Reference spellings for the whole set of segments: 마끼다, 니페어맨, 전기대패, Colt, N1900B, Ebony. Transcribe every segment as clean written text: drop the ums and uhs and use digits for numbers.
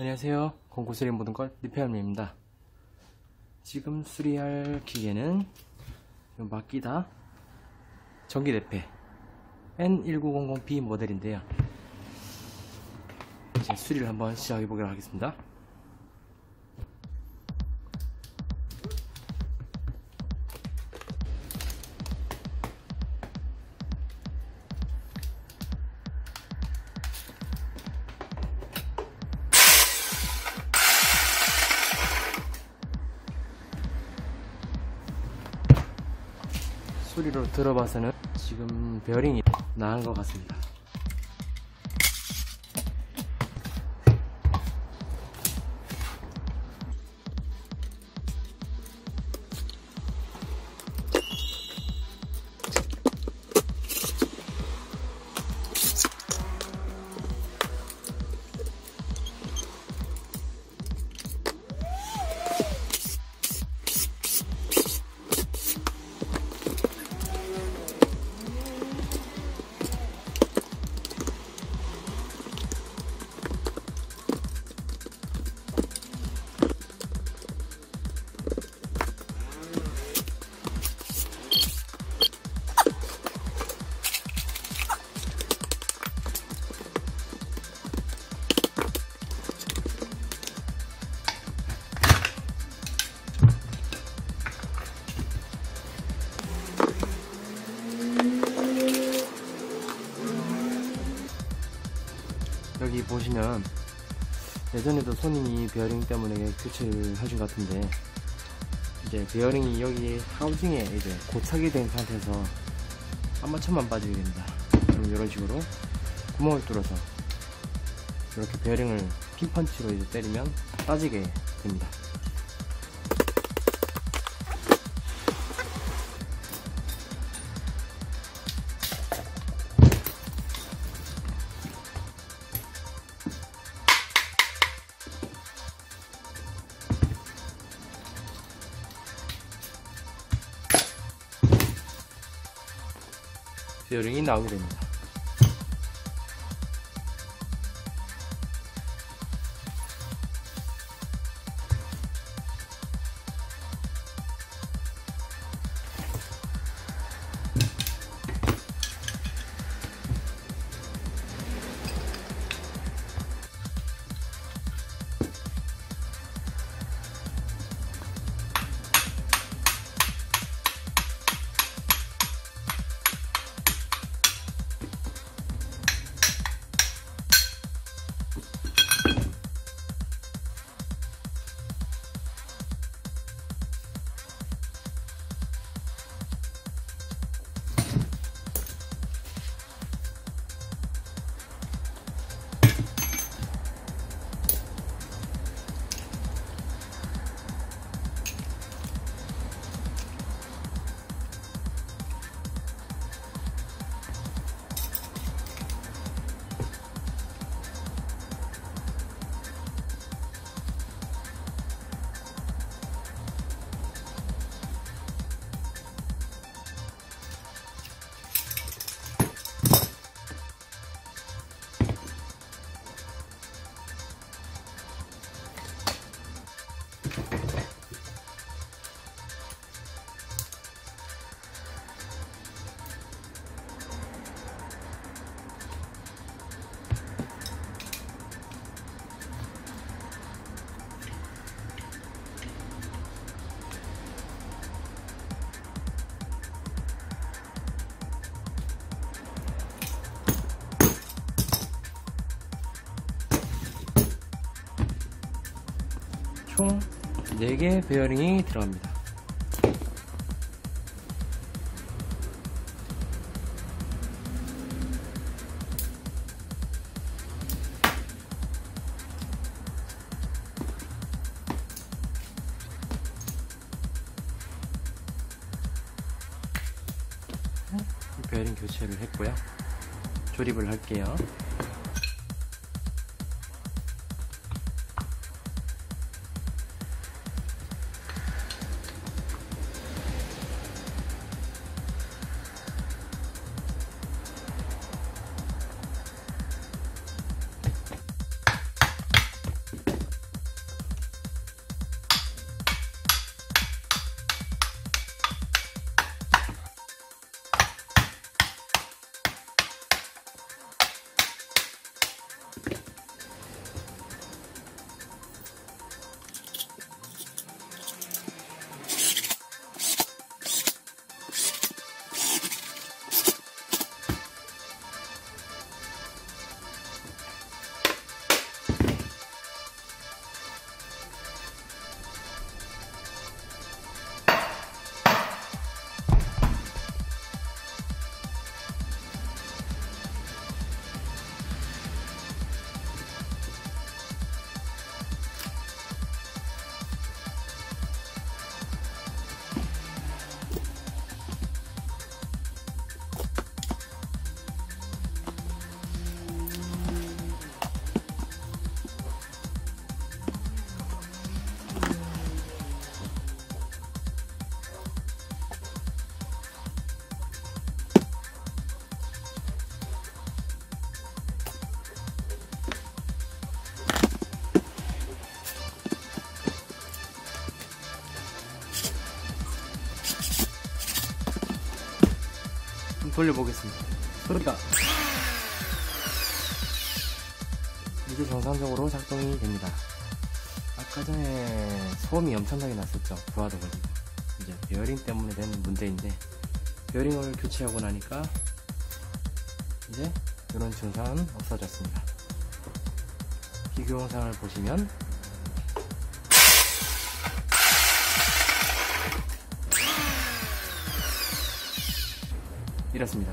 안녕하세요. 공구수리 모든 걸 니페어맨입니다. 지금 수리할 기계는 마끼다 전기대패 N1900B 모델인데요. 이제 수리를 한번 시작해 보기로 하겠습니다. 소리로 들어봐서는 지금 베어링이 나은 것 같습니다. 여기 보시면 예전에도 손님이 베어링 때문에 교체를 해준 것 같은데, 이제 베어링이 여기 하우징에 이제 고착이 된 상태에서 한 번쯤만 빠지게 됩니다. 그럼 이런 식으로 구멍을 뚫어서 이렇게 베어링을 핀펀치로 이제 때리면 빠지게 됩니다. 베어링이 나오게 됩니다. 총 4개 베어링이 들어갑니다. 베어링 교체를 했고요. 조립을 할게요. 돌려보겠습니다. 그러니까 이게 정상적으로 작동이 됩니다. 아까 전에 소음이 엄청나게 났었죠. 부하도 걸리고 이제 베어링 때문에 된 문제인데, 베어링을 교체하고 나니까 이제 이런 증상은 없어졌습니다. 비교 영상을 보시면 이렇습니다.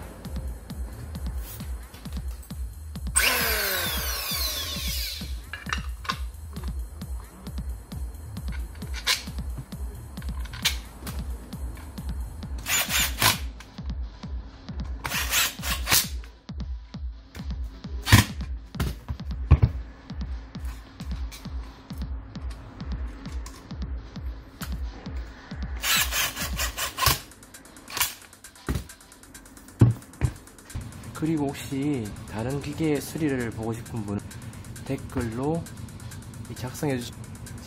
그리고 혹시 다른 기계의 수리를 보고 싶은 분은 댓글로 작성해 주시면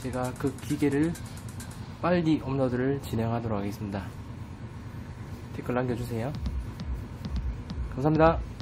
제가 그 기계를 빨리 업로드를 진행하도록 하겠습니다. 댓글 남겨주세요. 감사합니다.